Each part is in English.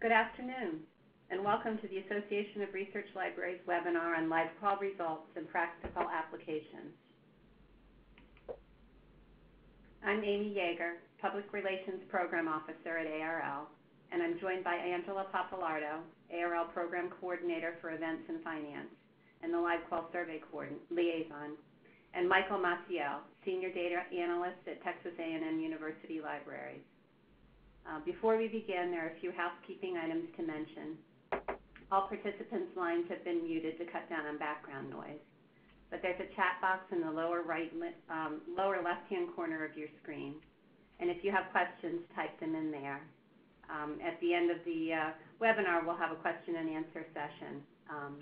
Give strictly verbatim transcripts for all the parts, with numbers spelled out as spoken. Good afternoon, and welcome to the Association of Research Libraries webinar on LibQUAL results and practical applications. I'm Amy Yeager, Public Relations Program Officer at A R L, and I'm joined by Angela Pappalardo, A R L Program Coordinator for Events and Finance, and the LibQUAL Survey Liaison, and Michael Maciel, Senior Data Analyst at Texas A and M University Libraries. Uh, before we begin, there are a few housekeeping items to mention. All participants' lines have been muted to cut down on background noise, but there's a chat box in the lower right, um, lower left-hand corner of your screen, and if you have questions, type them in there. Um, at the end of the uh, webinar, we'll have a question and answer session, um,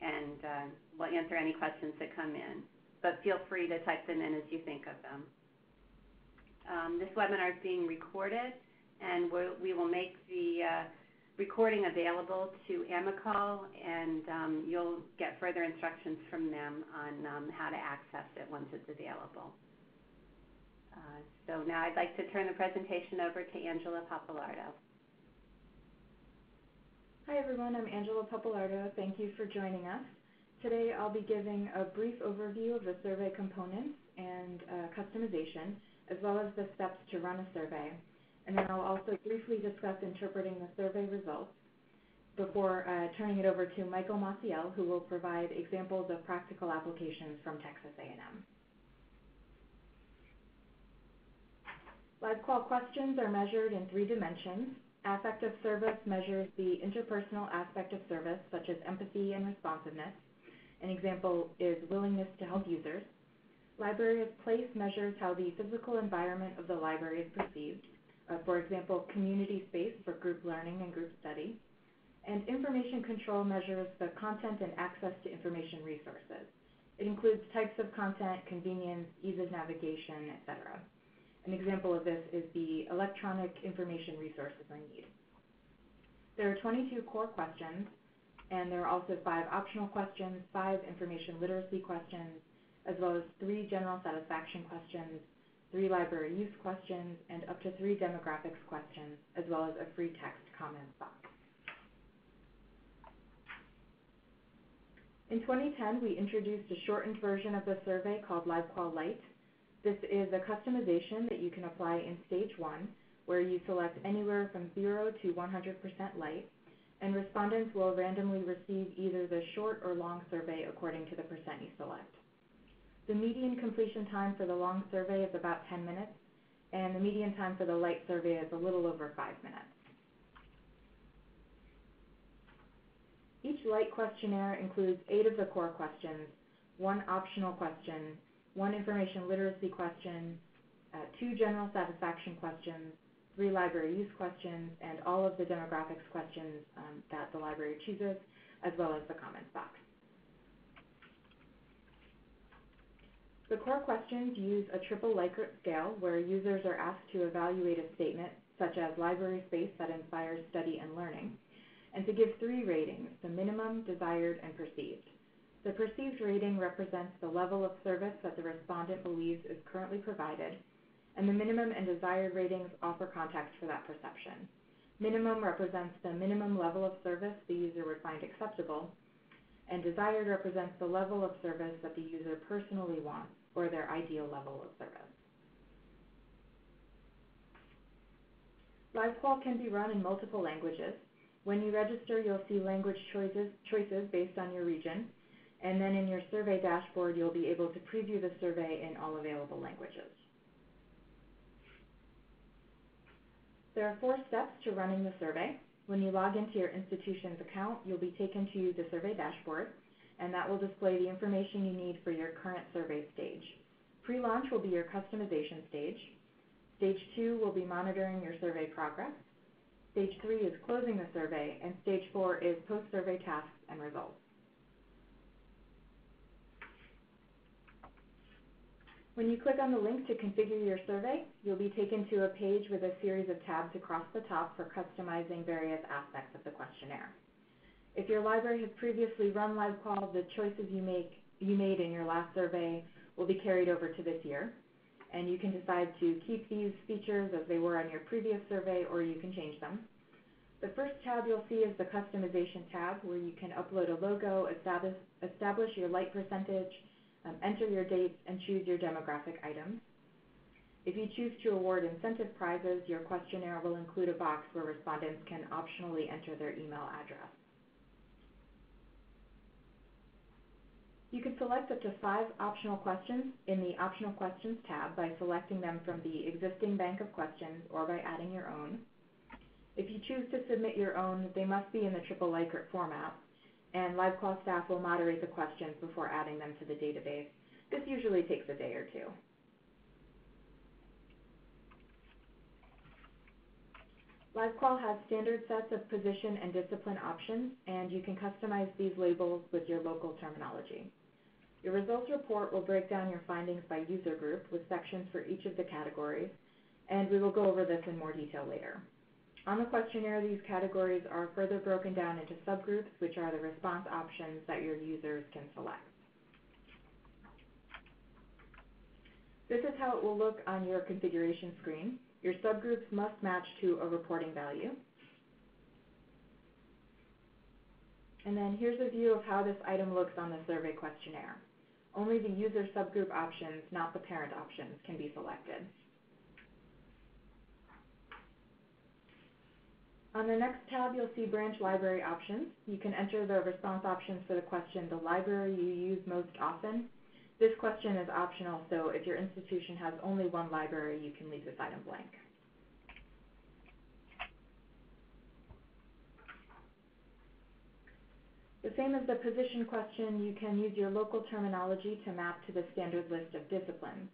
and uh, we'll answer any questions that come in, but feel free to type them in as you think of them. Um, this webinar is being recorded, and we will make the uh, recording available to AMICAL, and um, you'll get further instructions from them on um, how to access it once it's available. Uh, so now I'd like to turn the presentation over to Angela Pappalardo. Hi everyone, I'm Angela Pappalardo. Thank you for joining us. Today I'll be giving a brief overview of the survey components and uh, customization, as well as the steps to run a survey. And then I'll also briefly discuss interpreting the survey results before uh, turning it over to Michael Maciel, who will provide examples of practical applications from Texas A and M. LibQUAL questions are measured in three dimensions. Affect of service measures the interpersonal aspect of service, such as empathy and responsiveness. An example is willingness to help users. Library of place measures how the physical environment of the library is perceived. Uh, for example, community space for group learning and group study. And information control measures the content and access to information resources. It includes types of content, convenience, ease of navigation, et cetera. An example of this is the electronic information resources I need. There are twenty-two core questions, and there are also five optional questions, five information literacy questions, as well as three general satisfaction questions, three library use questions, and up to three demographics questions, as well as a free text comment box. In twenty ten, we introduced a shortened version of the survey called LibQUAL Lite. This is a customization that you can apply in stage one, where you select anywhere from zero to one hundred percent light, and respondents will randomly receive either the short or long survey according to the percent you select. The median completion time for the long survey is about ten minutes, and the median time for the light survey is a little over five minutes. Each light questionnaire includes eight of the core questions, one optional question, one information literacy question, uh, two general satisfaction questions, three library use questions, and all of the demographics questions um, that the library chooses, as well as the comments box. The core questions use a triple Likert scale where users are asked to evaluate a statement such as library space that inspires study and learning, and to give three ratings: the minimum, desired, and perceived. The perceived rating represents the level of service that the respondent believes is currently provided, and the minimum and desired ratings offer context for that perception. Minimum represents the minimum level of service the user would find acceptable, and desired represents the level of service that the user personally wants, or their ideal level of service. LibQUAL can be run in multiple languages. When you register, you'll see language choices, choices based on your region, and then in your survey dashboard, you'll be able to preview the survey in all available languages. There are four steps to running the survey. When you log into your institution's account, you'll be taken to the survey dashboard, and that will display the information you need for your current survey stage. Pre-launch will be your customization stage. Stage two will be monitoring your survey progress. Stage three is closing the survey, and stage four is post-survey tasks and results. When you click on the link to configure your survey, you'll be taken to a page with a series of tabs across the top for customizing various aspects of the questionnaire. If your library has previously run LibQUAL, the choices you, make, you made in your last survey will be carried over to this year, and you can decide to keep these features as they were on your previous survey, or you can change them. The first tab you'll see is the customization tab, where you can upload a logo, establish, establish your light percentage, um, enter your dates, and choose your demographic items. If you choose to award incentive prizes, your questionnaire will include a box where respondents can optionally enter their email address. You can select up to five optional questions in the Optional Questions tab by selecting them from the existing bank of questions or by adding your own. If you choose to submit your own, they must be in the triple Likert format, and LibQUAL staff will moderate the questions before adding them to the database. This usually takes a day or two. LibQUAL has standard sets of position and discipline options, and you can customize these labels with your local terminology. Your results report will break down your findings by user group with sections for each of the categories, and we will go over this in more detail later. On the questionnaire, these categories are further broken down into subgroups, which are the response options that your users can select. This is how it will look on your configuration screen. Your subgroups must match to a reporting value. And then here's a view of how this item looks on the survey questionnaire. Only the user subgroup options, not the parent options, can be selected. On the next tab, you'll see branch library options. You can enter the response options for the question, the library you use most often. This question is optional, so if your institution has only one library, you can leave this item blank. The same as the position question, you can use your local terminology to map to the standard list of disciplines.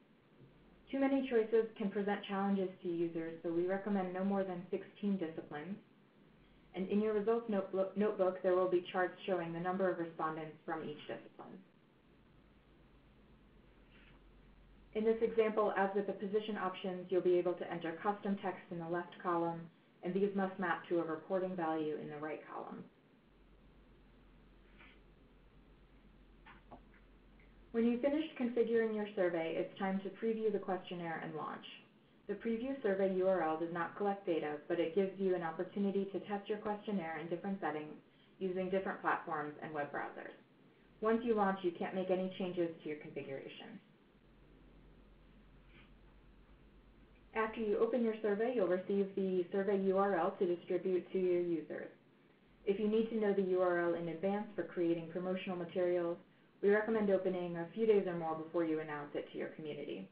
Too many choices can present challenges to users, so we recommend no more than sixteen disciplines. And in your results notebook, there will be charts showing the number of respondents from each discipline. In this example, as with the position options, you'll be able to enter custom text in the left column, and these must map to a reporting value in the right column. When you've finished configuring your survey, it's time to preview the questionnaire and launch. The preview survey U R L does not collect data, but it gives you an opportunity to test your questionnaire in different settings using different platforms and web browsers. Once you launch, you can't make any changes to your configuration. After you open your survey, you'll receive the survey U R L to distribute to your users. If you need to know the U R L in advance for creating promotional materials, we recommend opening a few days or more before you announce it to your community.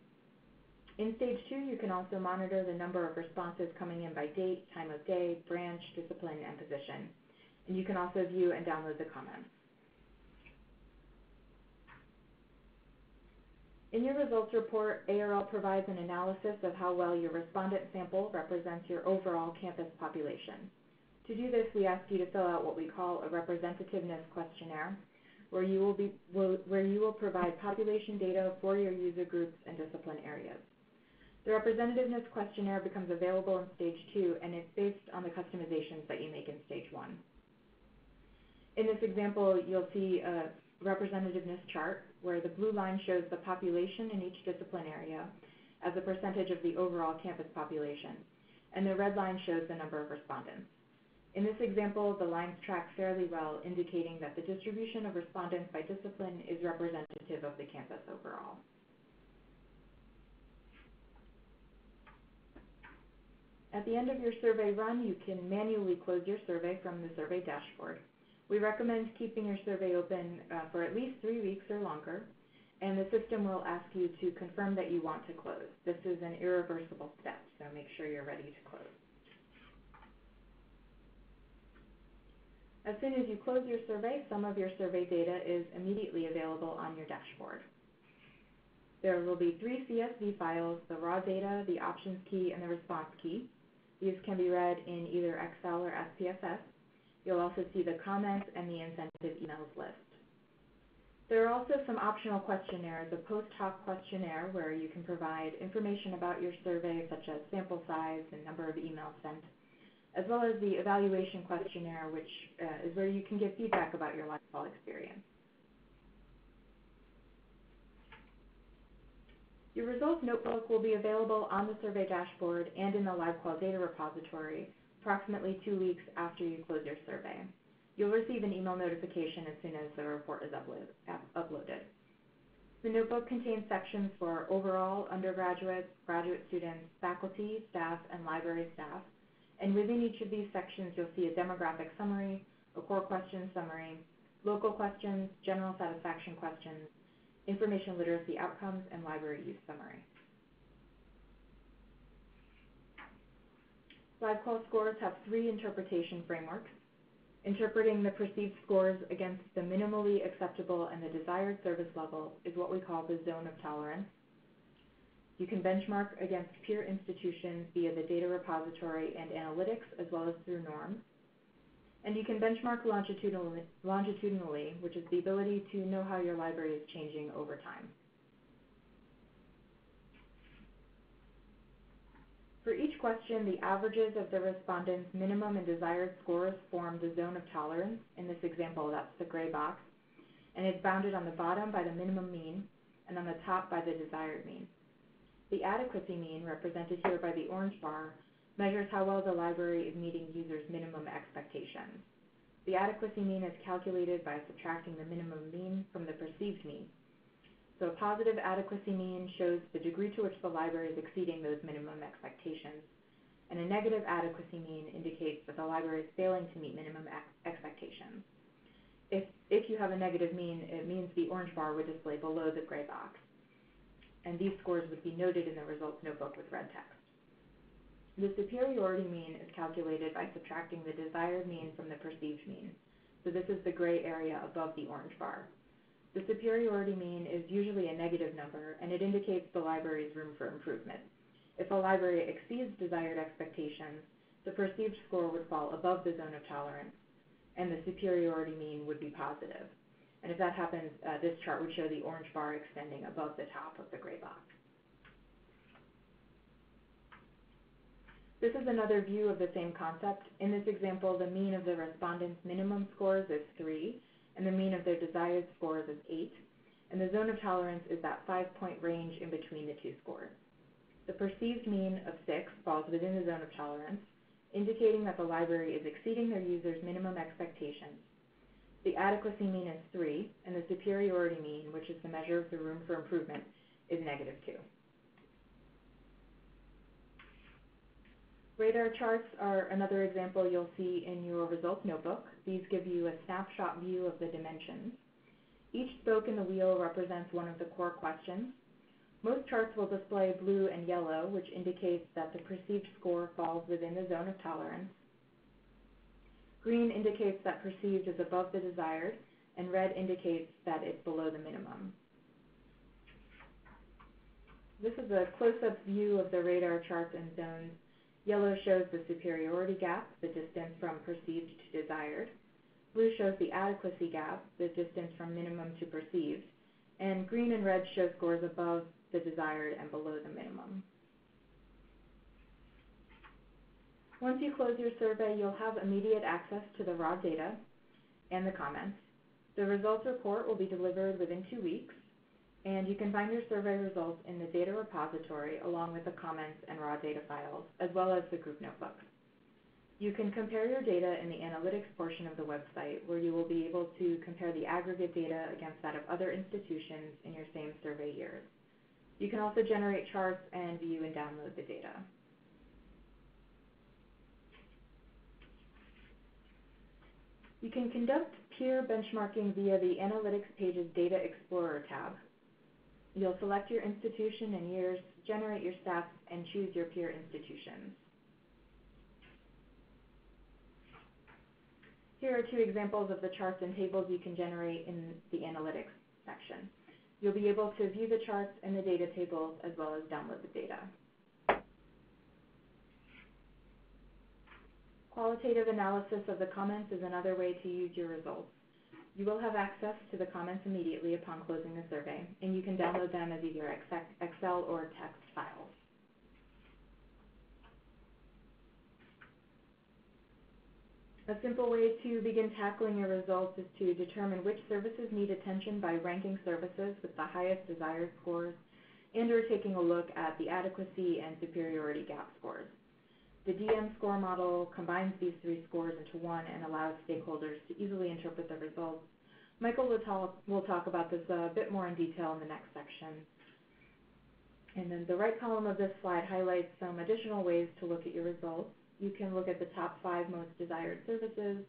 In stage two, you can also monitor the number of responses coming in by date, time of day, branch, discipline, and position. And you can also view and download the comments. In your results report, A R L provides an analysis of how well your respondent sample represents your overall campus population. To do this, we ask you to fill out what we call a representativeness questionnaire, where you will, be, where you will provide population data for your user groups and discipline areas. The representativeness questionnaire becomes available in stage two, and it's based on the customizations that you make in stage one. In this example, you'll see a representativeness chart, where the blue line shows the population in each discipline area as a percentage of the overall campus population, and the red line shows the number of respondents. In this example, the lines track fairly well, indicating that the distribution of respondents by discipline is representative of the campus overall. At the end of your survey run, you can manually close your survey from the survey dashboard. We recommend keeping your survey open uh, for at least three weeks or longer, and the system will ask you to confirm that you want to close. This is an irreversible step, so make sure you're ready to close. As soon as you close your survey, some of your survey data is immediately available on your dashboard. There will be three C S V files, the raw data, the options key, and the response key. These can be read in either Excel or S P S S. You'll also see the comments and the incentive emails list. There are also some optional questionnaires, a post hoc questionnaire where you can provide information about your survey, such as sample size and number of emails sent, as well as the evaluation questionnaire, which uh, is where you can give feedback about your LibQUAL experience. Your results notebook will be available on the survey dashboard and in the LibQUAL data repository, approximately two weeks after you close your survey. You'll receive an email notification as soon as the report is upload, uploaded. The notebook contains sections for overall, undergraduates, graduate students, faculty, staff, and library staff, and within each of these sections you'll see a demographic summary, a core question summary, local questions, general satisfaction questions, information literacy outcomes, and library use summary. LibQUAL scores have three interpretation frameworks: interpreting the perceived scores against the minimally acceptable and the desired service level is what we call the zone of tolerance. You can benchmark against peer institutions via the data repository and analytics, as well as through norms. And you can benchmark longitudinally, longitudinally, which is the ability to know how your library is changing over time. For each question, the averages of the respondents' minimum and desired scores form the zone of tolerance. In this example, that's the gray box, and it's bounded on the bottom by the minimum mean and on the top by the desired mean. The adequacy mean, represented here by the orange bar, measures how well the library is meeting users' minimum expectations. The adequacy mean is calculated by subtracting the minimum mean from the perceived mean. So a positive adequacy mean shows the degree to which the library is exceeding those minimum expectations, and a negative adequacy mean indicates that the library is failing to meet minimum expectations. If, if you have a negative mean, it means the orange bar would display below the gray box, and these scores would be noted in the results notebook with red text. The superiority mean is calculated by subtracting the desired mean from the perceived mean, so this is the gray area above the orange bar. The superiority mean is usually a negative number, and it indicates the library's room for improvement. If a library exceeds desired expectations, the perceived score would fall above the zone of tolerance, and the superiority mean would be positive. And if that happens, uh, this chart would show the orange bar extending above the top of the gray box. This is another view of the same concept. In this example, the mean of the respondents' minimum scores is three, and the mean of their desired scores is eight, and the zone of tolerance is that five-point range in between the two scores. The perceived mean of six falls within the zone of tolerance, indicating that the library is exceeding their users' minimum expectations. The adequacy mean is three, and the superiority mean, which is the measure of the room for improvement, is negative two. Radar charts are another example you'll see in your results notebook. These give you a snapshot view of the dimensions. Each spoke in the wheel represents one of the core questions. Most charts will display blue and yellow, which indicates that the perceived score falls within the zone of tolerance. Green indicates that perceived is above the desired, and red indicates that it's below the minimum. This is a close-up view of the radar charts and zones. Yellow shows the superiority gap, the distance from perceived to desired. Blue shows the adequacy gap, the distance from minimum to perceived. And green and red show scores above the desired and below the minimum. Once you close your survey, you'll have immediate access to the raw data and the comments. The results report will be delivered within two weeks, and you can find your survey results in the data repository along with the comments and raw data files, as well as the group notebook. You can compare your data in the analytics portion of the website, where you will be able to compare the aggregate data against that of other institutions in your same survey years. You can also generate charts and view and download the data. You can conduct peer benchmarking via the Analytics Pages Data Explorer tab. You'll select your institution and years, generate your stats, and choose your peer institutions. Here are two examples of the charts and tables you can generate in the analytics section. You'll be able to view the charts and the data tables as well as download the data. Qualitative analysis of the comments is another way to use your results. You will have access to the comments immediately upon closing the survey, and you can download them as either Excel or text files. A simple way to begin tackling your results is to determine which services need attention by ranking services with the highest desired scores and/or taking a look at the adequacy and superiority gap scores. The D M score model combines these three scores into one and allows stakeholders to easily interpret the results. Michael will, tell, will talk about this a bit more in detail in the next section. And then the right column of this slide highlights some additional ways to look at your results. You can look at the top five most desired services,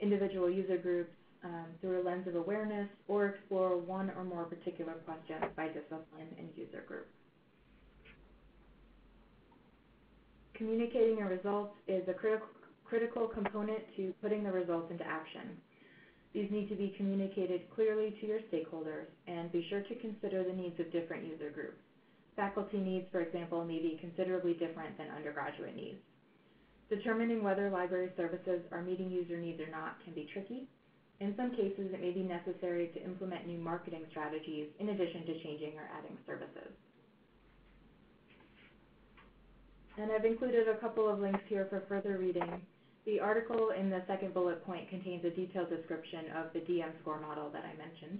individual user groups, um, through a lens of awareness, or explore one or more particular questions by discipline and user group. Communicating your results is a critical, critical component to putting the results into action. These need to be communicated clearly to your stakeholders, and be sure to consider the needs of different user groups. Faculty needs, for example, may be considerably different than undergraduate needs. Determining whether library services are meeting user needs or not can be tricky. In some cases, it may be necessary to implement new marketing strategies in addition to changing or adding services. And I've included a couple of links here for further reading. The article in the second bullet point contains a detailed description of the D M score model that I mentioned.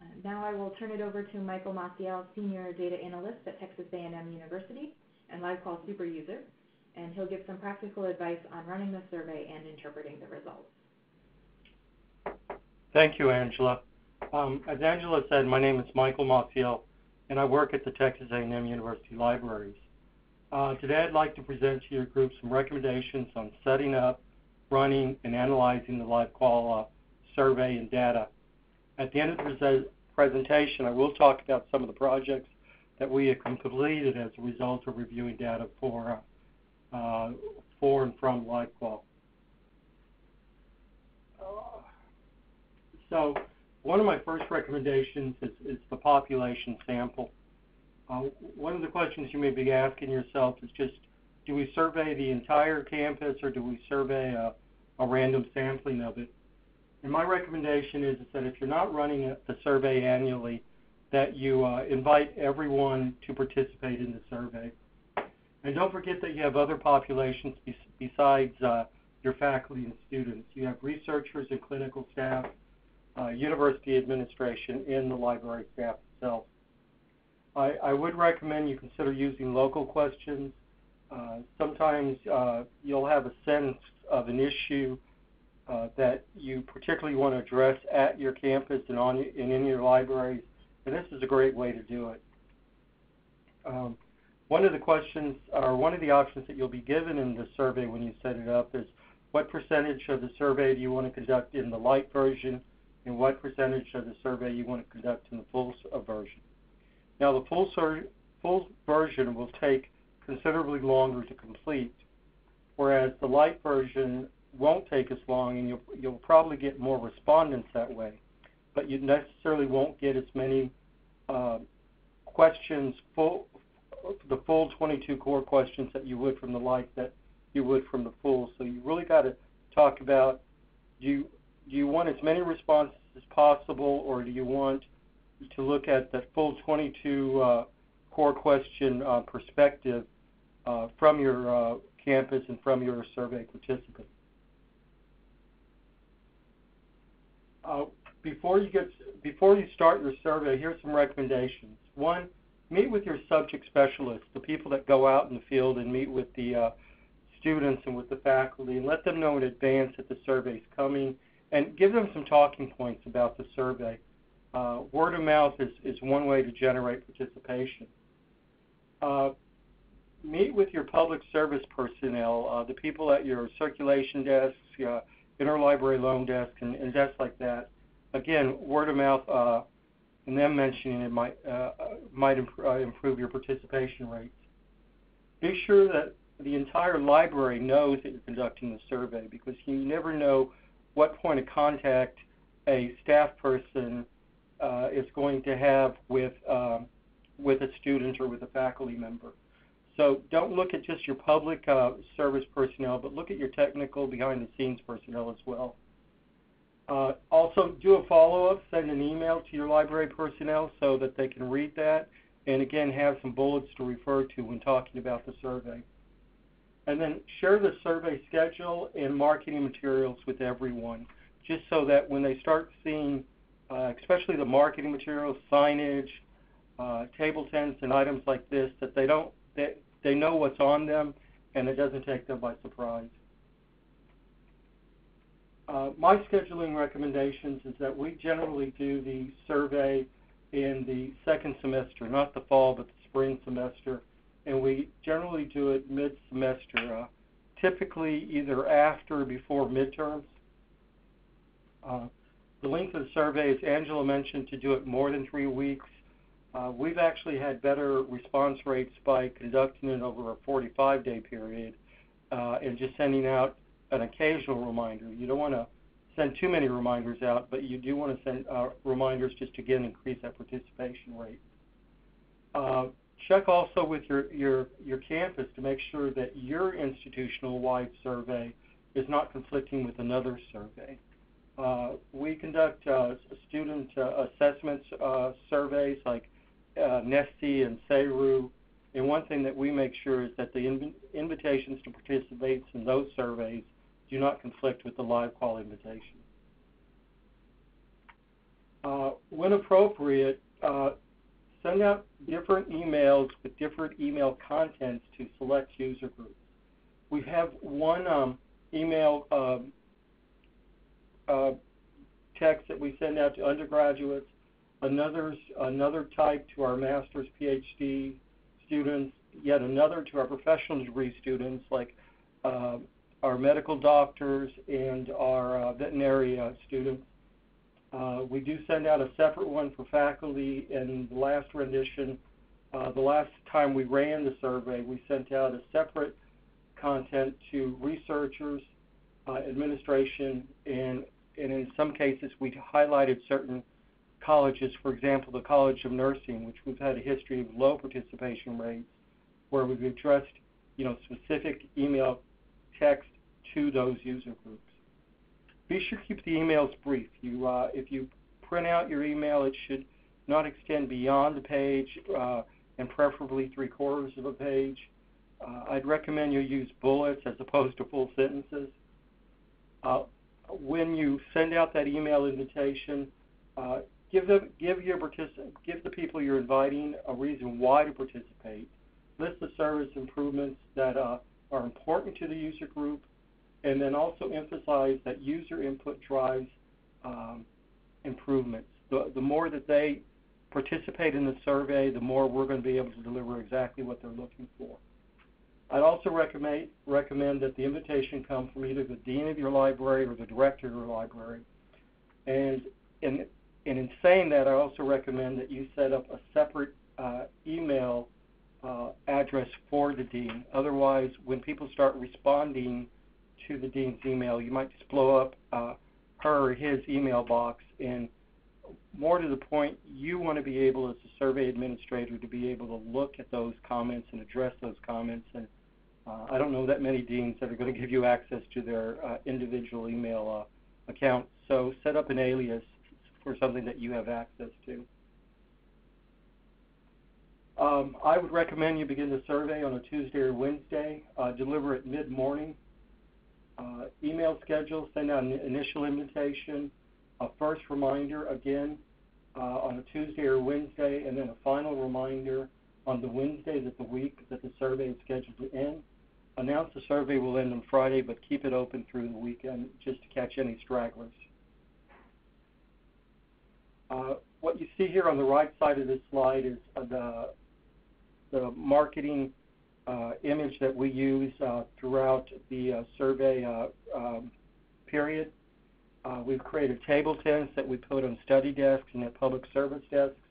Uh, now I will turn it over to Michael Maciel, Senior Data Analyst at Texas A and M University and LibQUAL Super User, and he'll give some practical advice on running the survey and interpreting the results. Thank you, Angela. Um, as Angela said, my name is Michael Maciel, and I work at the Texas A and M University Libraries. Uh, today I'd like to present to your group some recommendations on setting up, running, and analyzing the LibQUAL uh, survey and data. At the end of the presentation, I will talk about some of the projects that we have completed as a result of reviewing data for, uh, for and from LibQUAL. So one of my first recommendations is, is the population sample. Uh, one of the questions you may be asking yourself is just, do we survey the entire campus or do we survey a, a random sampling of it? And my recommendation is that if you're not running a, the survey annually, that you uh, invite everyone to participate in the survey. And don't forget that you have other populations be besides uh, your faculty and students. You have researchers and clinical staff, uh, university administration, and the library staff itself. I, I would recommend you consider using local questions. Uh, sometimes uh, you'll have a sense of an issue Uh, that you particularly want to address at your campus and, on, and in your libraries, and this is a great way to do it. Um, one of the questions, or one of the options that you'll be given in the survey when you set it up is, what percentage of the survey do you want to conduct in the light version, and what percentage of the survey you want to conduct in the full version. Now the full, full version will take considerably longer to complete, whereas the light version won't take as long, and you'll, you'll probably get more respondents that way, but you necessarily won't get as many uh, questions, full, the full twenty-two core questions that you would from the light that you would from the full. So you really got to talk about, do you, do you want as many responses as possible, or do you want to look at that full twenty-two uh, core question uh, perspective uh, from your uh, campus and from your survey participants? Uh, before you get, before you start your survey, here's some recommendations. One, meet with your subject specialists, the people that go out in the field and meet with the uh, students and with the faculty, and let them know in advance that the survey is coming, and give them some talking points about the survey. Uh, word of mouth is, is one way to generate participation. Uh, meet with your public service personnel, uh, the people at your circulation desks, uh, interlibrary loan desk, and, and desks like that. Again, word of mouth uh, and them mentioning it might, uh, might imp uh, improve your participation rates. Be sure that the entire library knows that you're conducting the survey, because you never know what point of contact a staff person uh, is going to have with, um, with a student or with a faculty member. So don't look at just your public uh, service personnel, but look at your technical behind-the-scenes personnel as well. Uh, also, do a follow-up, send an email to your library personnel so that they can read that, and again, have some bullets to refer to when talking about the survey. And then share the survey schedule and marketing materials with everyone, just so that when they start seeing, uh, especially the marketing materials, signage, uh, table tents, and items like this, that they don't They, they know what's on them, and it doesn't take them by surprise. Uh, my scheduling recommendations is that we generally do the survey in the second semester, not the fall, but the spring semester, and we generally do it mid-semester, uh, typically either after or before midterms. Uh, the length of the survey, as Angela mentioned, to do it more than three weeks. Uh, we've actually had better response rates by conducting it over a forty-five day period uh, and just sending out an occasional reminder. You don't want to send too many reminders out, but you do want to send uh, reminders just to, again, increase that participation rate. Uh, check also with your, your, your campus to make sure that your institutional-wide survey is not conflicting with another survey. Uh, we conduct uh, student uh, assessments uh, surveys like uh, N S S E and S E R U, and one thing that we make sure is that the inv invitations to participate in those surveys do not conflict with the LibQUAL invitation. Uh, when appropriate, uh, send out different emails with different email contents to select user groups. We have one um, email um, uh, text that we send out to undergraduates, another, another type to our master's, PhD students, yet another to our professional degree students like uh, our medical doctors and our uh, veterinary uh, students. Uh, we do send out a separate one for faculty, and the last rendition, uh, the last time we ran the survey, we sent out a separate content to researchers, uh, administration, and, and in some cases we highlighted certain colleges, for example, the College of Nursing, which we've had a history of low participation rates, where we've addressed, you know, specific email text to those user groups. Be sure to keep the emails brief. You, uh, if you print out your email, it should not extend beyond the page uh, and preferably three quarters of a page. Uh, I'd recommend you use bullets as opposed to full sentences. Uh, when you send out that email invitation, uh, give them, give your particip give the people you're inviting a reason why to participate. List the service improvements that uh, are important to the user group, and then also emphasize that user input drives um, improvements. The, the more that they participate in the survey, the more we're going to be able to deliver exactly what they're looking for. I'd also recommend, recommend that the invitation come from either the dean of your library or the director of your library. And in, and in saying that, I also recommend that you set up a separate uh, email uh, address for the dean. Otherwise, when people start responding to the dean's email, you might just blow up uh, her or his email box, and more to the point, you want to be able, as a survey administrator, to be able to look at those comments and address those comments, and uh, I don't know that many deans that are going to give you access to their uh, individual email uh, account, so set up an alias for something that you have access to. Um, I would recommend you begin the survey on a Tuesday or Wednesday, uh, deliver it mid-morning. Uh, email schedule, send out an initial invitation, a first reminder again uh, on a Tuesday or Wednesday, and then a final reminder on the Wednesday that the week that the survey is scheduled to end. Announce the survey will end on Friday, but keep it open through the weekend just to catch any stragglers. Uh, what you see here on the right side of this slide is uh, the, the marketing Uh, image that we use uh, throughout the uh, survey uh, um, period. Uh, we've created table tents that we put on study desks and at public service desks.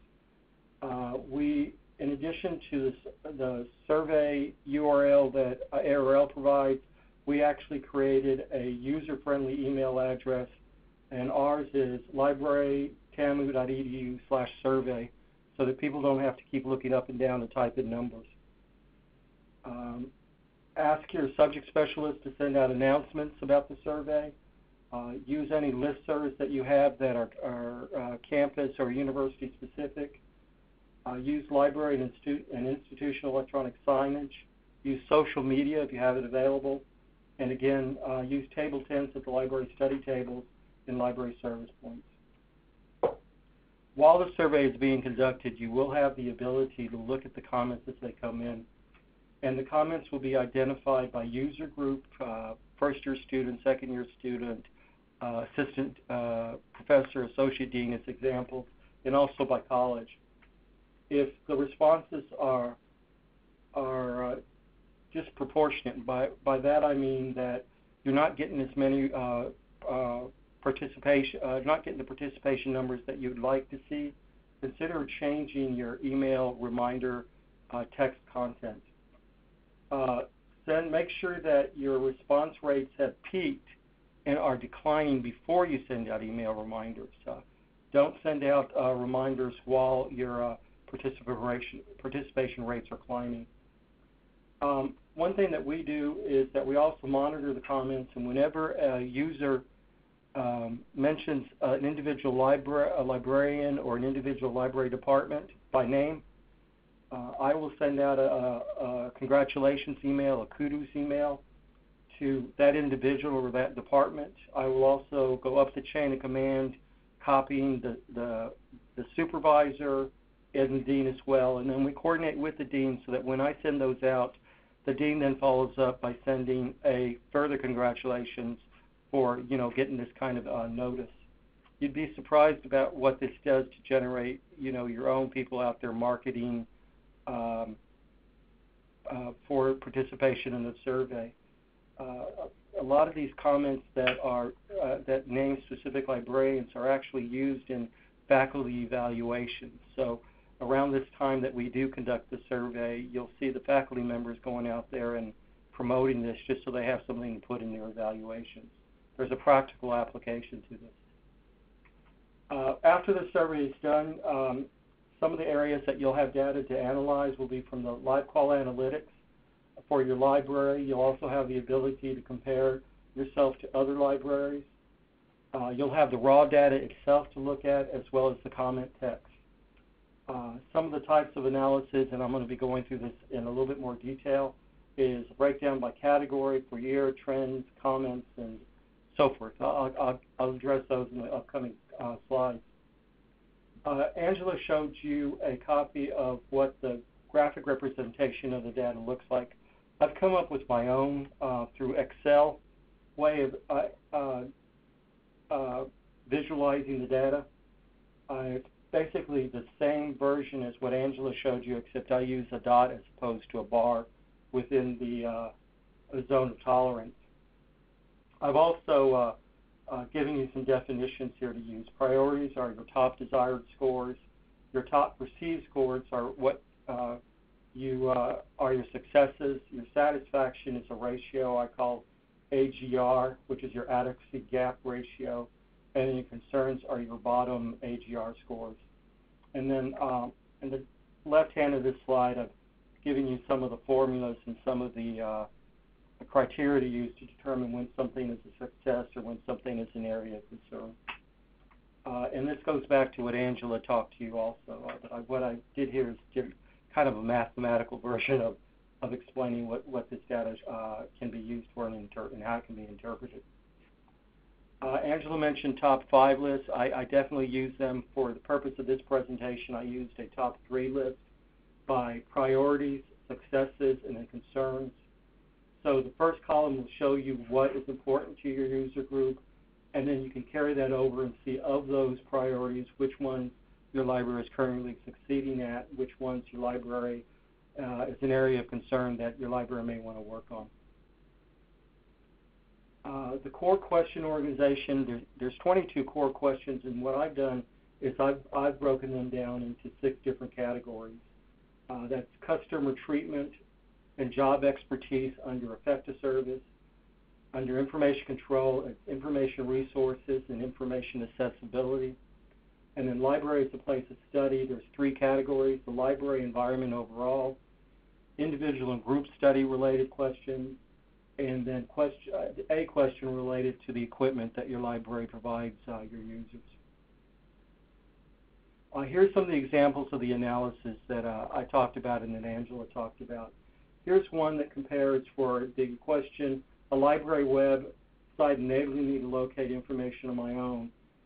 Uh, we, in addition to the, the survey U R L that uh, A R L provides, we actually created a user-friendly email address, and ours is library tamu dot e d u slash survey, so that people don't have to keep looking up and down to type in numbers. Um, ask your subject specialist to send out announcements about the survey. Uh, use any listservs that you have that are, are uh, campus or university specific. Uh, use library and, institu and institutional electronic signage. Use social media if you have it available. And again, uh, use table tents at the library study tables and library service points. While the survey is being conducted, you will have the ability to look at the comments as they come in. and the comments will be identified by user group, uh, first-year student, second-year student, uh, assistant uh, professor, associate dean as examples, and also by college. If the responses are are uh, disproportionate, by by that I mean that you're not getting as many uh, uh, participation, uh, not getting the participation numbers that you'd like to see, consider changing your email reminder uh, text content. Uh, then make sure that your response rates have peaked and are declining before you send out email reminders. Uh, don't send out uh, reminders while your uh, participation, participation rates are climbing. Um, one thing that we do is that we also monitor the comments, and whenever a user um, mentions uh, an individual libra a librarian or an individual library department by name, Uh, I will send out a, a, a congratulations email, a kudos email to that individual or that department. I will also go up the chain of command, copying the, the, the supervisor and the dean as well. And then we coordinate with the dean so that when I send those out, the dean then follows up by sending a further congratulations for, you know, getting this kind of uh, notice. You'd be surprised about what this does to generate, you know, your own people out there marketing Um, uh, for participation in the survey. Uh, a lot of these comments that are uh, that name specific librarians are actually used in faculty evaluations. So around this time that we do conduct the survey, you'll see the faculty members going out there and promoting this just so they have something to put in their evaluations. There's a practical application to this. Uh, after the survey is done, um, some of the areas that you'll have data to analyze will be from the LibQUAL analytics for your library. You'll also have the ability to compare yourself to other libraries. Uh, you'll have the raw data itself to look at, as well as the comment text. Uh, some of the types of analysis, and I'm going to be going through this in a little bit more detail, is breakdown by category, for year, trends, comments, and so forth. I'll, I'll, I'll address those in the upcoming uh, slides. Uh, Angela showed you a copy of what the graphic representation of the data looks like. I've come up with my own uh, through Excel way of uh, uh, uh, visualizing the data. Uh, it's basically the same version as what Angela showed you, except I use a dot as opposed to a bar within the uh, zone of tolerance. I've also uh, Uh, giving you some definitions here to use. Priorities are your top desired scores. Your top perceived scores are what uh, you uh, are your successes. Your satisfaction is a ratio I call A G R, which is your adequacy gap ratio, and then your concerns are your bottom A G R scores. And then um, in the left hand of this slide, I've given you some of the formulas and some of the uh, the criteria to use to determine when something is a success or when something is an area of concern. Uh, and this goes back to what Angela talked to you also. Uh, what I did here is give kind of a mathematical version of, of explaining what, what this data uh, can be used for and, inter and how it can be interpreted. Uh, Angela mentioned top five lists. I, I definitely use them for the purpose of this presentation. I used a top three list by priorities, successes, and then concerns. So the first column will show you what is important to your user group, and then you can carry that over and see of those priorities which ones your library is currently succeeding at, which ones your library uh, is an area of concern that your library may want to work on. Uh, the core question organization, there's, there's twenty-two core questions, and what I've done is I've, I've broken them down into six different categories. Uh, that's customer treatment, and job expertise under effective service, under information control, information resources, and information accessibility. And then library as a place of study, there's three categories: the library environment overall, individual and group study related questions, and then question, a question related to the equipment that your library provides uh, your users. Uh, here's some of the examples of the analysis that uh, I talked about and that Angela talked about. Here's one that compares for the question, a library website enabling me to locate information on my own.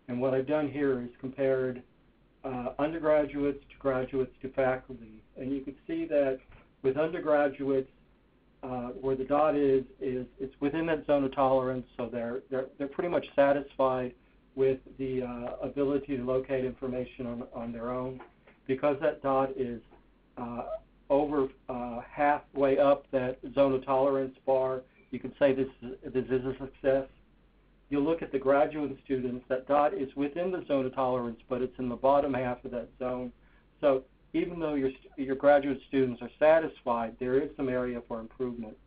And what I've done here is compared uh, undergraduates to graduates to faculty. And you can see that with undergraduates, uh, where the dot is, is it's within that zone of tolerance, so they're, they're, they're pretty much satisfied with the uh, ability to locate information on, on their own. Because that dot is uh, over uh, halfway up that zone of tolerance bar, you can say this, this is a success. You look at the graduate students, that dot is within the zone of tolerance, but it's in the bottom half of that zone. So even though your, your graduate students are satisfied, there is some area for improvement.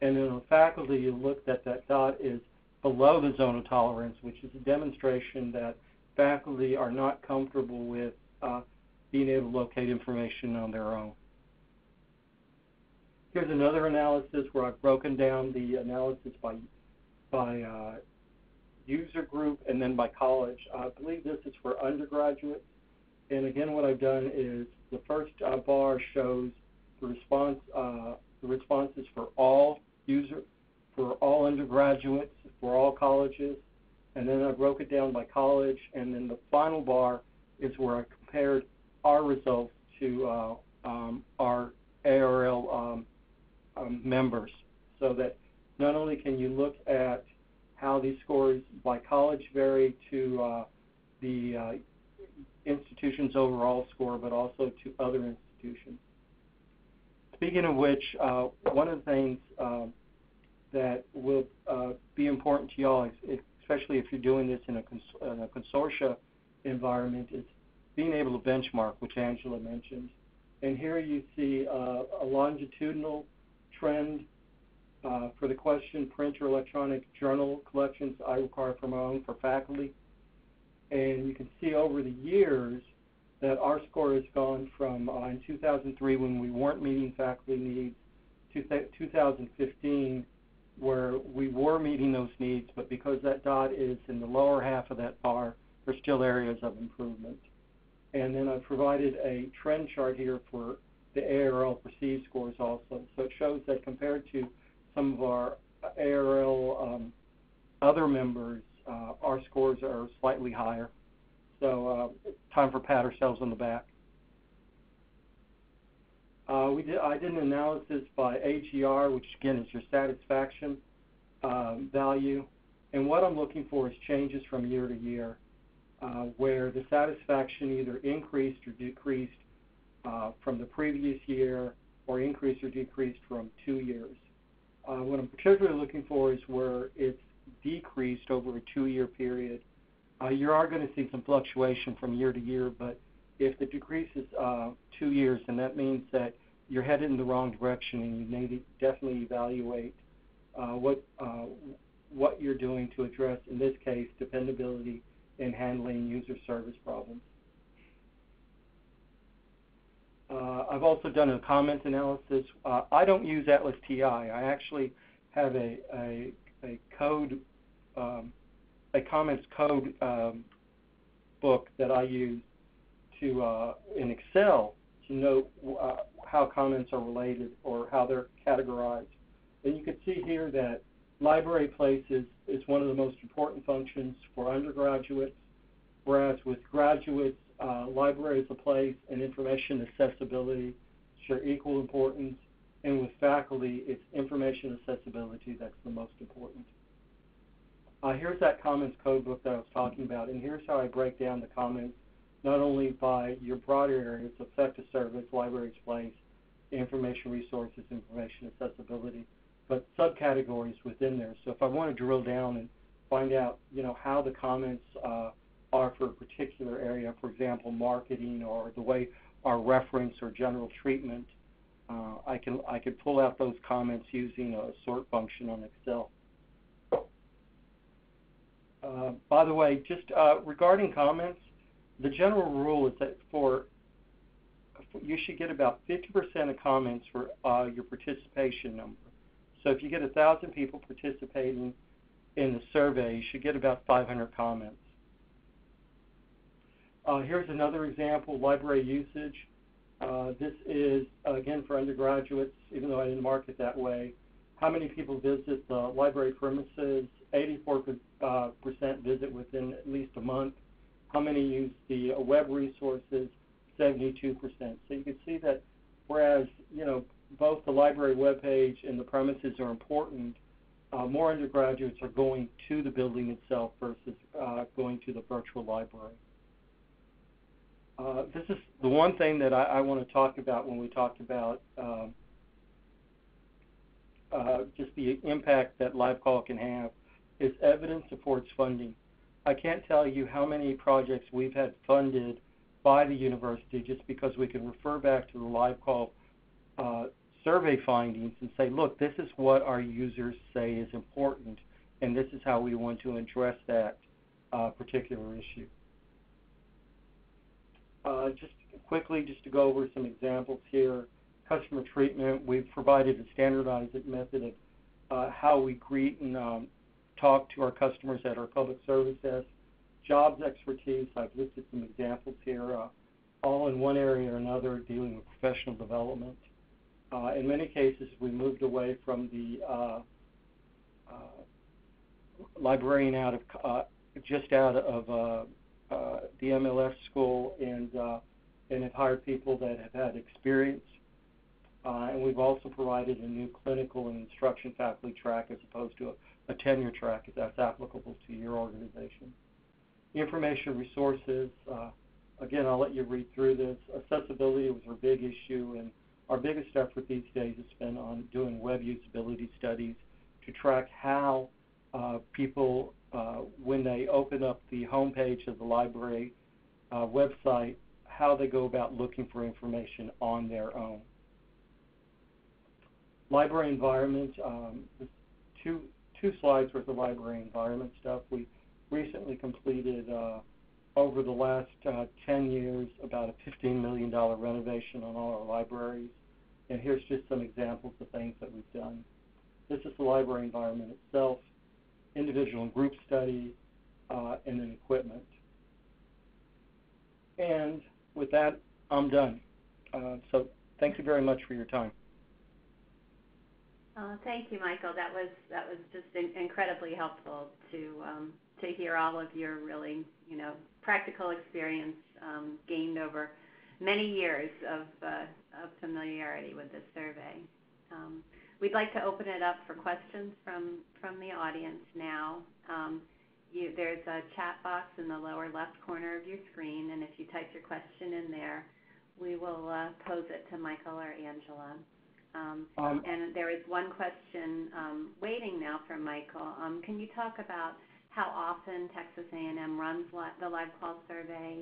And then on faculty, you look that that dot is below the zone of tolerance, which is a demonstration that faculty are not comfortable with uh, being able to locate information on their own. Here's another analysis where I've broken down the analysis by, by uh, user group and then by college. I believe this is for undergraduates. And again, what I've done is the first uh, bar shows the response, uh, the responses for all user, for all undergraduates, for all colleges. And then I broke it down by college. And then the final bar is where I compared our results to uh, um, our A R L um, um, members, so that not only can you look at how these scores by college vary to uh, the uh, institution's overall score, but also to other institutions. Speaking of which, uh, one of the things uh, that will uh, be important to y'all, especially if you're doing this in a, cons in a consortia environment, is being able to benchmark, which Angela mentioned. And here you see uh, a longitudinal trend uh, for the question, print or electronic journal collections I require for my own for faculty. And you can see over the years that our score has gone from uh, in two thousand three, when we weren't meeting faculty needs, to two thousand fifteen, where we were meeting those needs, but because that dot is in the lower half of that bar, there's still areas of improvement. And then I've provided a trend chart here for the A R L perceived scores also. So it shows that compared to some of our A R L um, other members, uh, our scores are slightly higher. So uh, time for pat ourselves on the back. Uh, we did, I did an analysis by A G R, which again is your satisfaction um, value. And what I'm looking for is changes from year to year, Uh, where the satisfaction either increased or decreased uh, from the previous year, or increased or decreased from two years. Uh, what I'm particularly looking for is where it's decreased over a two-year period. Uh, you are going to see some fluctuation from year to year, but if the decrease is uh, two years, then that means that you're headed in the wrong direction, and you need to definitely evaluate uh, what, uh, what you're doing to address, in this case, dependability in handling user service problems. Uh, I've also done a comment analysis. Uh, I don't use Atlas T I. I actually have a, a, a code, um, a comments code um, book that I use to, uh, in Excel to note uh, how comments are related or how they're categorized. And you can see here that library place is, is one of the most important functions for undergraduates, whereas with graduates, uh, library is a place and information accessibility share equal importance, and with faculty, it's information accessibility that's the most important. Uh, here's that comments code book that I was talking about, and here's how I break down the comments, not only by your broader areas, effective service, libraries place, information resources, information accessibility, but subcategories within there. So if I want to drill down and find out, you know, how the comments uh, are for a particular area, for example, marketing or the way our reference or general treatment, uh, I can I can pull out those comments using a sort function on Excel. Uh, by the way, just uh, regarding comments, the general rule is that for you should get about fifty percent of comments for uh, your participation number. So if you get one thousand people participating in the survey, you should get about five hundred comments. Uh, here's another example, library usage. Uh, this is, again, for undergraduates, even though I didn't mark it that way. How many people visit the library premises? eighty-four percent uh, visit within at least a month. How many use the web resources? seventy-two percent. So you can see that whereas, you know, both the library webpage and the premises are important, uh, more undergraduates are going to the building itself versus uh, going to the virtual library. Uh, this is the one thing that I, I want to talk about when we talked about uh, uh, just the impact that LibQUAL can have is evidence supports funding. I can't tell you how many projects we've had funded by the university just because we can refer back to the LibQUAL uh, survey findings and say, look, this is what our users say is important, and this is how we want to address that uh, particular issue. Uh, just quickly, just to go over some examples here, customer treatment, we've provided a standardized method of uh, how we greet and um, talk to our customers at our public service desk. Jobs expertise, I've listed some examples here, uh, all in one area or another dealing with professional development. Uh, in many cases, we moved away from the uh, uh, librarian out of, uh, just out of uh, Uh, the M L S school, and uh, and have hired people that have had experience. Uh, and we've also provided a new clinical and instruction faculty track as opposed to a, a tenure track if that's applicable to your organization. Information resources, uh, again, I'll let you read through this. Accessibility was our big issue, and our biggest effort these days is spent on doing web usability studies to track how uh, people Uh, when they open up the home page of the library uh, website, how they go about looking for information on their own. Library environment, um, two, two slides worth of library environment stuff. We recently completed, uh, over the last uh, ten years, about a fifteen million dollar renovation on all our libraries. And here's just some examples of things that we've done. This is the library environment itself. Individual and group study, uh, and then equipment. And with that, I'm done. Uh, so thank you very much for your time. Uh, thank you, Michael. That was that was just in, incredibly helpful to um, to hear all of your really you know practical experience um, gained over many years of uh, of familiarity with this survey. Um, We'd like to open it up for questions from, from the audience now. Um, you, there's a chat box in the lower left corner of your screen, and if you type your question in there, we will uh, pose it to Michael or Angela. Um, um, and there is one question um, waiting now for Michael. Um, can you talk about how often Texas A and M runs li the LibQUAL survey,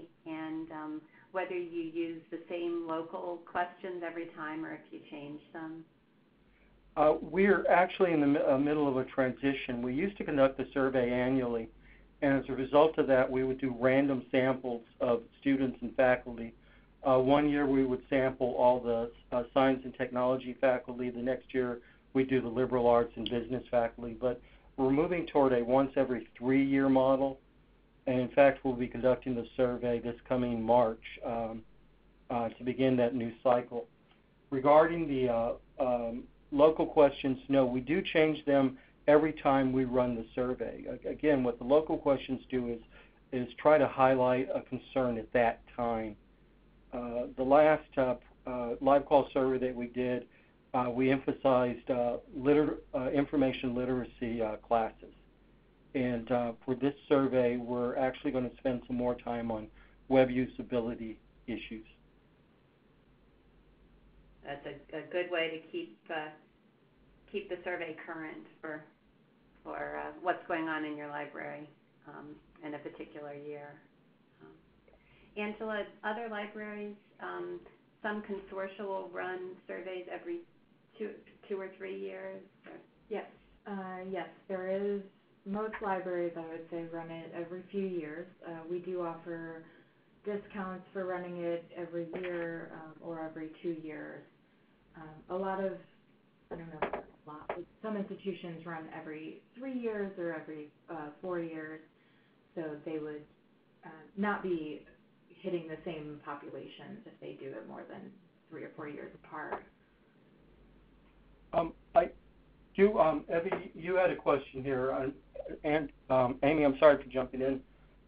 and um, whether you use the same local questions every time or if you change them? Uh, we're actually in the uh, middle of a transition. We used to conduct the survey annually, and as a result of that, we would do random samples of students and faculty. Uh, one year, we would sample all the uh, science and technology faculty. The next year, we do the liberal arts and business faculty. But we're moving toward a once every three-year model, and in fact, we'll be conducting the survey this coming March um, uh, to begin that new cycle. Regarding the uh, um, local questions, no, we do change them every time we run the survey. Again, what the local questions do is is try to highlight a concern at that time. Uh, the last uh, uh, LibQUAL survey that we did, uh, we emphasized uh, liter uh, information literacy uh, classes. And uh, for this survey, we're actually going to spend some more time on web usability issues. That's a, a good way to keep uh, keep the survey current for for uh, what's going on in your library um, in a particular year. Um, Angela, other libraries, um, some consortia will run surveys every two two or three years. Or? Yes, uh, yes, there is. Most libraries, I would say, run it every few years. Uh, we do offer discounts for running it every year um, or every two years. Um, a lot of, I don't know, a lot, but some institutions run every three years or every uh, four years, so they would uh, not be hitting the same population if they do it more than three or four years apart. Um, I do, um, Evie, you had a question here, uh, and um, Amy, I'm sorry for jumping in.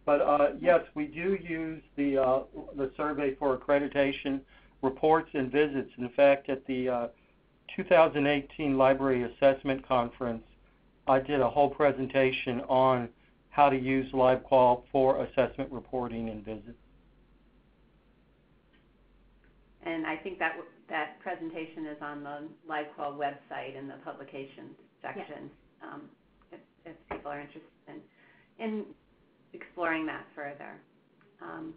But uh, yes, we do use the uh, the survey for accreditation reports and visits. In fact, at the uh, two thousand eighteen Library Assessment Conference, I did a whole presentation on how to use LibQUAL for assessment reporting and visits. And I think that that presentation is on the LibQUAL website in the publications section, yeah. um, if, if people are interested in, in exploring that further. Um,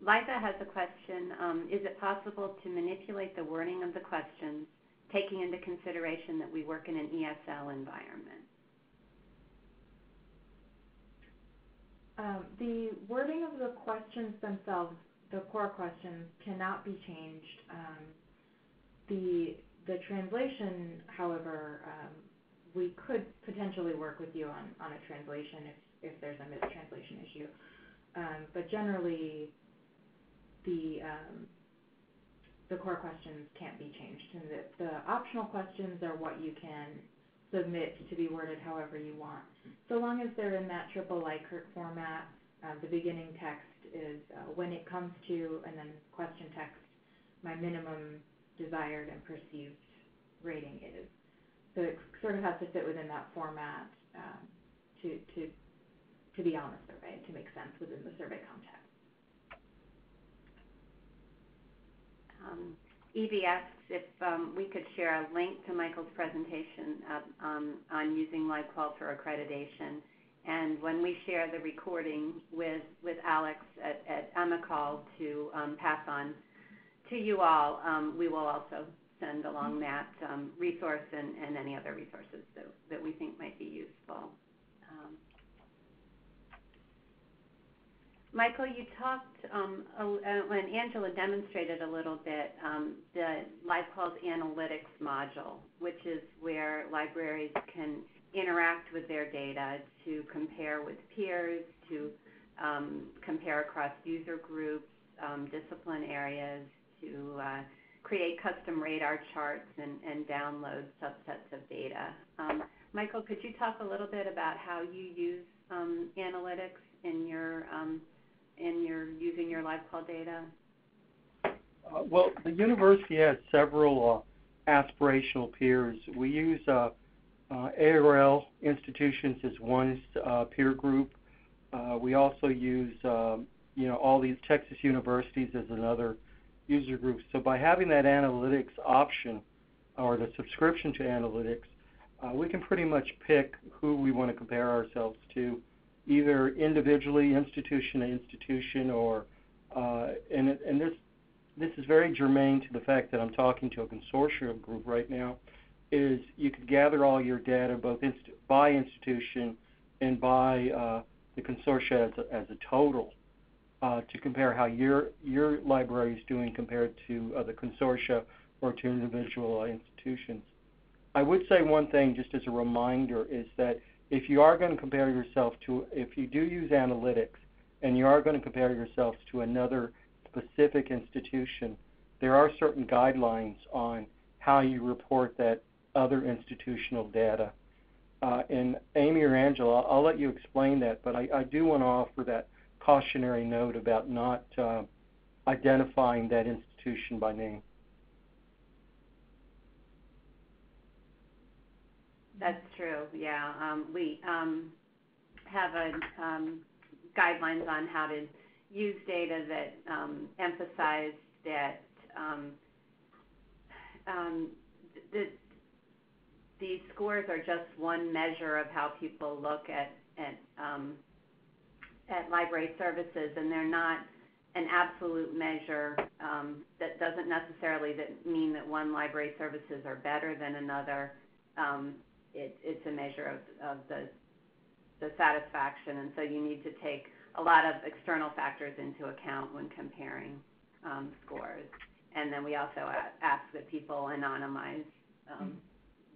Liza has a question. Um, is it possible to manipulate the wording of the questions, taking into consideration that we work in an E S L environment? Um, the wording of the questions themselves, the core questions, cannot be changed. Um, the, the translation, however, um, we could potentially work with you on, on a translation if, if there's a mistranslation issue. Um, but generally, the, um, the core questions can't be changed. And the, the optional questions are what you can submit to be worded however you want. So long as they're in that triple Likert format, uh, the beginning text is uh, when it comes to, and then question text, my minimum desired and perceived rating is. So it sort of has to fit within that format um, to, to, to be on the survey, to make sense within the survey context. Um, Evie asks if um, we could share a link to Michael's presentation uh, um, on using LibQUAL for accreditation. And when we share the recording with, with Alex at, at AMICAL to um, pass on to you all, um, we will also send along that um, resource and, and any other resources that, that we think might be useful. Um, Michael, you talked, um, uh, when Angela demonstrated a little bit, um, the LibQUAL's analytics module, which is where libraries can interact with their data to compare with peers, to um, compare across user groups, um, discipline areas, to uh, create custom radar charts and, and download subsets of data. Um, Michael, could you talk a little bit about how you use um, analytics in your um, in your using your LibQUAL data? Uh, well, the university has several uh, aspirational peers. We use uh, uh, A R L institutions as one uh, peer group. Uh, we also use um, you know all these Texas universities as another user group. So by having that analytics option or the subscription to analytics, uh, we can pretty much pick who we want to compare ourselves to, either individually, institution to institution, or uh, and, and this this is very germane to the fact that I'm talking to a consortium group right now. Is you could gather all your data both inst by institution and by uh, the consortia as a, as a total uh, to compare how your your library is doing compared to uh, the consortia or to individual uh, institutions. I would say one thing just as a reminder is that if you are going to compare yourself to, if you do use analytics and you are going to compare yourself to another specific institution, there are certain guidelines on how you report that other institutional data. Uh, and Amy or Angela, I'll, I'll let you explain that, but I, I do want to offer that cautionary note about not uh, identifying that institution by name. That's true, yeah. Um, we um, have a, um, guidelines on how to use data that um, emphasize that um, um, the, these scores are just one measure of how people look at, at, um, at library services, and they're not an absolute measure. Um, that doesn't necessarily that mean that one library services are better than another. Um, It, it's a measure of, of the, the satisfaction, and so you need to take a lot of external factors into account when comparing um, scores. And then we also ask that people anonymize um,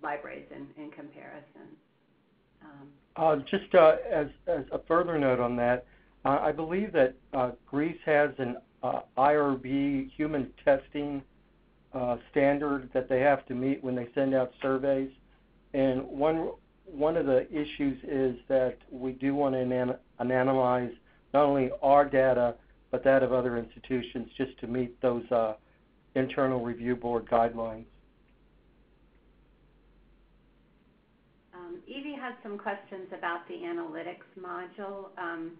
libraries in, in comparison. Um, uh, just uh, as, as a further note on that, uh, I believe that uh, Greece has an uh, I R B human testing uh, standard that they have to meet when they send out surveys. And one, one of the issues is that we do want to anonymize not only our data, but that of other institutions just to meet those uh, internal review board guidelines. Evie had some questions about the analytics module. Um,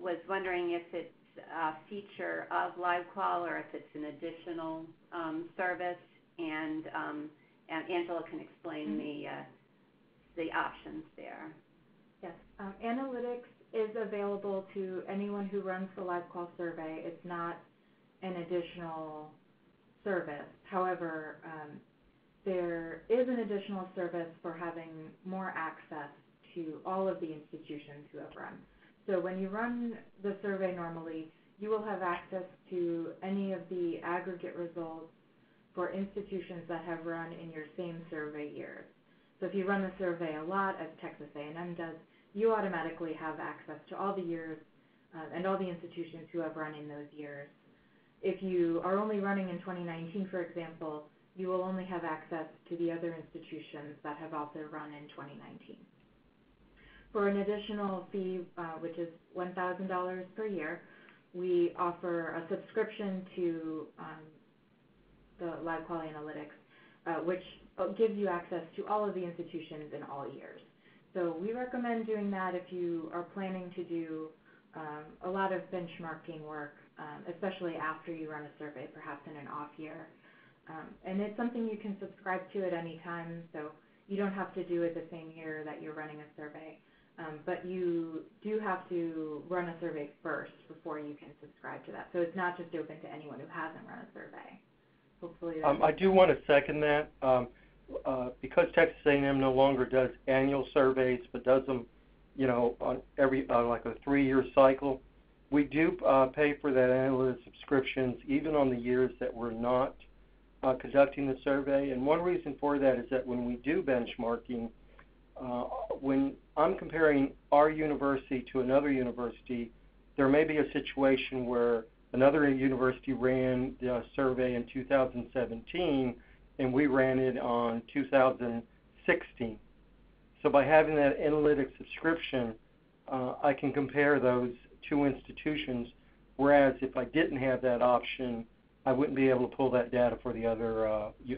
was wondering if it's a feature of LibQUAL or if it's an additional um, service. And, um, and Angela can explain the uh, the options there. Yes, um, analytics is available to anyone who runs the LibQUAL survey. It's not an additional service. However, um, there is an additional service for having more access to all of the institutions who have run. So when you run the survey normally, you will have access to any of the aggregate results for institutions that have run in your same survey years. So if you run the survey a lot, as Texas A and M does, you automatically have access to all the years uh, and all the institutions who have run in those years. If you are only running in twenty nineteen, for example, you will only have access to the other institutions that have also run in twenty nineteen. For an additional fee, uh, which is one thousand dollars per year, we offer a subscription to um, the LibQUAL Analytics, uh, which gives you access to all of the institutions in all years. So we recommend doing that if you are planning to do um, a lot of benchmarking work, um, especially after you run a survey, perhaps in an off year. Um, and it's something you can subscribe to at any time, so you don't have to do it the same year that you're running a survey. Um, but you do have to run a survey first before you can subscribe to that. So it's not just open to anyone who hasn't run a survey. Hopefully that's um, I do want to second that. Um, uh, because Texas A and M no longer does annual surveys, but does them, you know, on every uh, like a three-year cycle, we do uh, pay for that analytics subscriptions even on the years that we're not Uh, conducting the survey. And one reason for that is that when we do benchmarking, uh, when I'm comparing our university to another university, there may be a situation where another university ran the survey in two thousand seventeen and we ran it on two thousand sixteen. So by having that analytics subscription, uh, I can compare those two institutions, whereas if I didn't have that option, I wouldn't be able to pull that data for the other uh,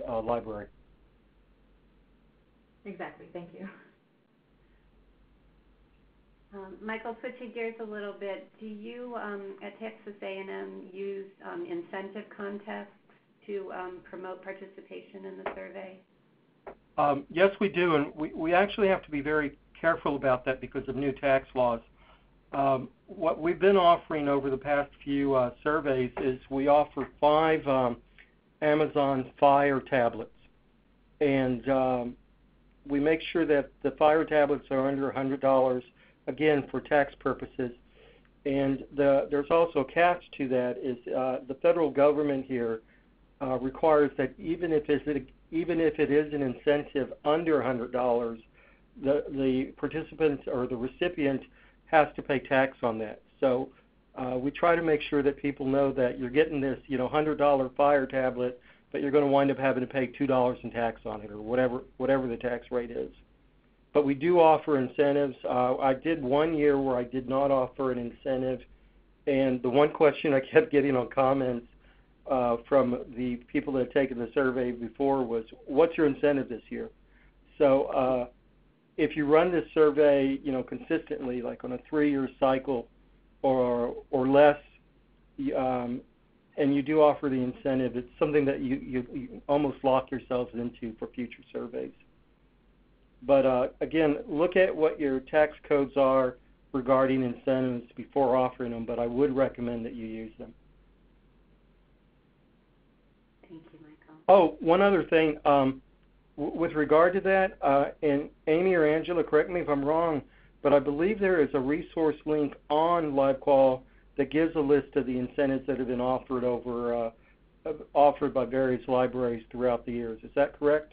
uh, library. Exactly. Thank you. Um, Michael, switching gears a little bit, do you um, at Texas A and M use um, incentive contests to um, promote participation in the survey? Um, yes, we do, and we, we actually have to be very careful about that because of new tax laws. Um, what we've been offering over the past few uh, surveys is we offer five um, Amazon Fire tablets, and um, we make sure that the Fire tablets are under one hundred dollars, again, for tax purposes. And the, there's also a catch to that is uh, the federal government here uh, requires that even if, it's a, even if it is an incentive under one hundred dollars, the, the participant or the recipient has to pay tax on that. So uh, we try to make sure that people know that you're getting this, you know, one hundred dollar Fire tablet, but you're going to wind up having to pay two dollars in tax on it, or whatever whatever the tax rate is. But we do offer incentives. Uh, I did one year where I did not offer an incentive, and the one question I kept getting on comments uh, from the people that had taken the survey before was, "What's your incentive this year?" So. Uh, If you run this survey, you know, consistently, like on a three-year cycle or or less, um, and you do offer the incentive, it's something that you, you, you almost lock yourselves into for future surveys. But, uh, again, look at what your tax codes are regarding incentives before offering them, but I would recommend that you use them. Thank you, Michael. Oh, one other thing. Um, With regard to that, uh, and Amy or Angela, correct me if I'm wrong, but I believe there is a resource link on LibQUAL that gives a list of the incentives that have been offered over, uh, offered by various libraries throughout the years. Is that correct?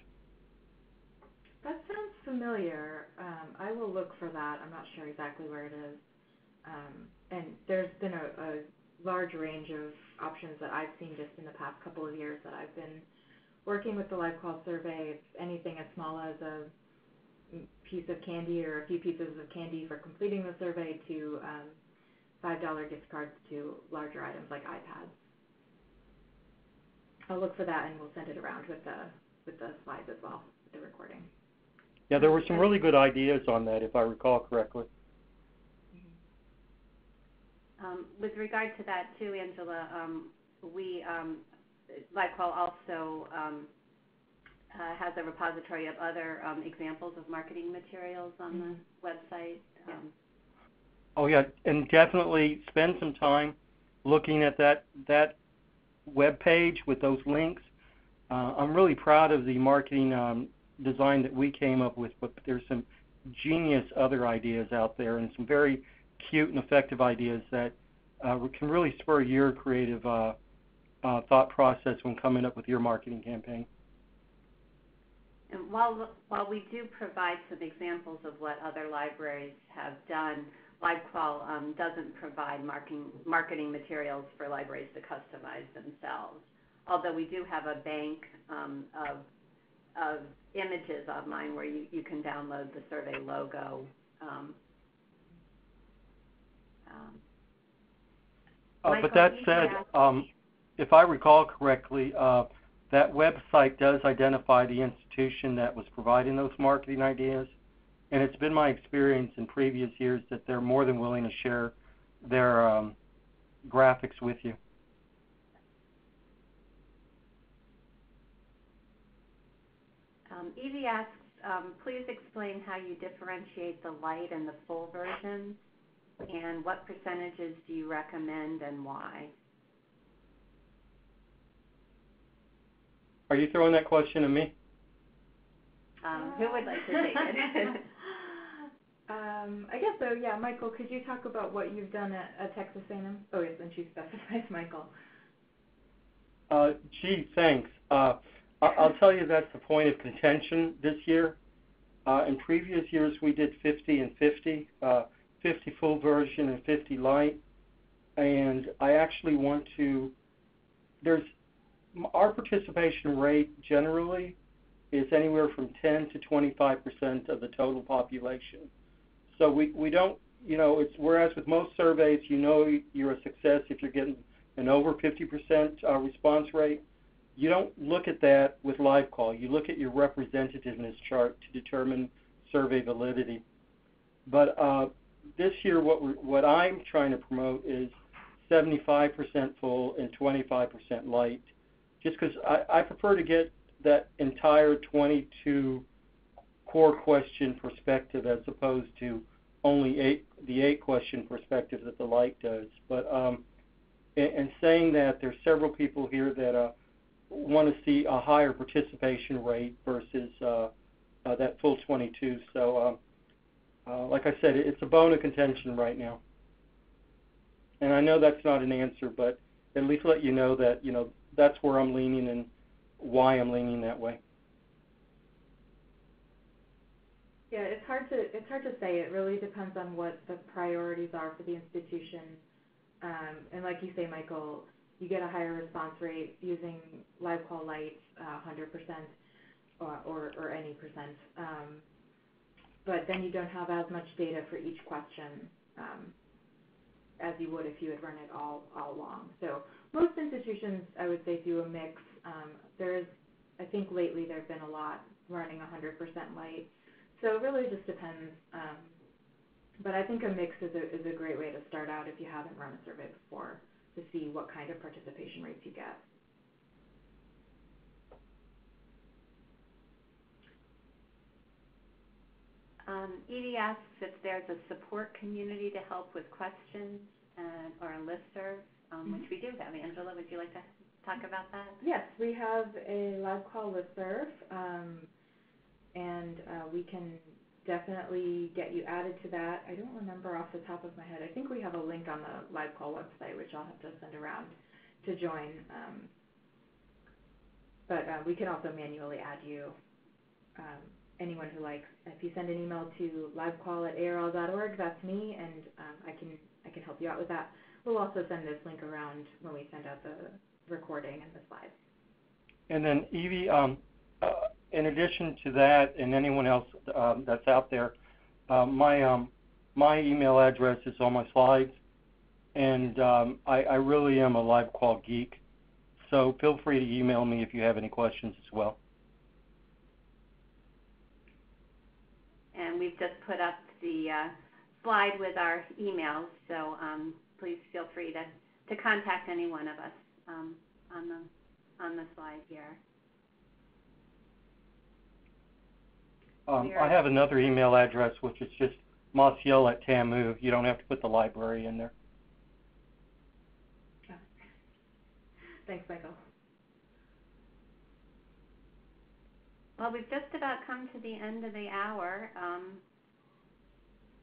That sounds familiar. Um, I will look for that. I'm not sure exactly where it is. Um, and there's been a, a large range of options that I've seen just in the past couple of years that I've been working with the LibQUAL survey. It's anything as small as a piece of candy or a few pieces of candy for completing the survey to um, five dollar gift cards to larger items like iPads. I'll look for that and we'll send it around with the with the slides as well, with the recording. Yeah, there were some really good ideas on that, if I recall correctly. Mm-hmm. Um, with regard to that, too, Angela, um, we, um, LibQUAL also um, uh, has a repository of other um, examples of marketing materials on mm-hmm. the website. Yeah. Um, oh, yeah, and definitely spend some time looking at that, that web page with those links. Uh, I'm really proud of the marketing um, design that we came up with, but there's some genius other ideas out there and some very cute and effective ideas that uh, can really spur your creative uh, uh, thought process when coming up with your marketing campaign. And while, while we do provide some examples of what other libraries have done, LibQUAL um, doesn't provide marketing, marketing materials for libraries to customize themselves, although we do have a bank um, of, of images online where you, you can download the survey logo. Um, um, uh, Michael, but that said, um, if I recall correctly, uh, that website does identify the institution that was providing those marketing ideas. And it's been my experience in previous years that they're more than willing to share their um, graphics with you. Um, Evie asks, um, please explain how you differentiate the light and the full versions, and what percentages do you recommend and why? Are you throwing that question at me? Um, who would like to take it? Um, I guess so, yeah. Michael, could you talk about what you've done at, at Texas A and M? Oh, yes, and she specifies Michael. Uh, gee, thanks. Uh, I'll tell you that's the point of contention this year. Uh, in previous years, we did fifty and fifty, uh, fifty full version and fifty light. And I actually want to, there's, our participation rate generally is anywhere from ten to twenty-five percent of the total population. So we, we don't, you know, it's whereas with most surveys, you know you're a success if you're getting an over fifty percent uh, response rate. You don't look at that with LibQUAL. You look at your representativeness chart to determine survey validity. But uh, this year what, we're, what I'm trying to promote is seventy-five percent full and twenty-five percent light, just because I, I prefer to get that entire twenty-two core question perspective as opposed to only eight, the eight question perspective that the light does. But um, and, and saying that, there's several people here that uh, want to see a higher participation rate versus uh, uh, that full twenty-two. So uh, uh, like I said, it's a bone of contention right now. And I know that's not an answer, but at least let you know that, you know, that's where I'm leaning and why I'm leaning that way. Yeah, it's hard to it's hard to say. It really depends on what the priorities are for the institution. Um, and like you say, Michael, you get a higher response rate using LibQUAL Lite, uh, one hundred percent or, or, or any percent. Um, but then you don't have as much data for each question um, as you would if you had run it all all along. So most institutions, I would say, do a mix. Um, there is, I think lately there have been a lot running one hundred percent light. So it really just depends. Um, but I think a mix is a, is a great way to start out if you haven't run a survey before, to see what kind of participation rates you get. Um, Edie asks if there's a support community to help with questions and, or a listserv, um, which we do have. Angela, would you like to talk about that? Yes, we have a LibQUAL listserv, um, and uh, we can definitely get you added to that. I don't remember off the top of my head. I think we have a link on the LibQUAL website, which I'll have to send around to join. Um, but uh, we can also manually add you, um, anyone who likes. If you send an email to libqual at A R L dot org, that's me, and um, I can I can help you out with that. We'll also send this link around when we send out the recording and the slides. And then Evie, um, uh, in addition to that, and anyone else um, that's out there, uh, my um, my email address is on my slides, and um, I, I really am a LibQUAL geek, so feel free to email me if you have any questions as well. and we've just put up the uh, slide with our emails, so um, please feel free to, to contact any one of us um, on, the, on the slide here. Um, I have another email address, which is just Maciel at T A M U. You don't have to put the library in there. Okay. Thanks, Michael. Well, we've just about come to the end of the hour, um,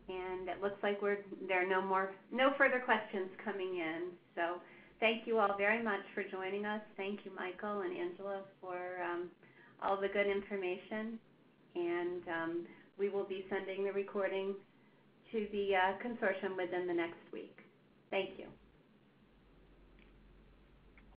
and it looks like we're there are no more, no further questions coming in. So, thank you all very much for joining us. Thank you, Michael and Angela, for um, all the good information. And um, we will be sending the recording to the uh, consortium within the next week. Thank you.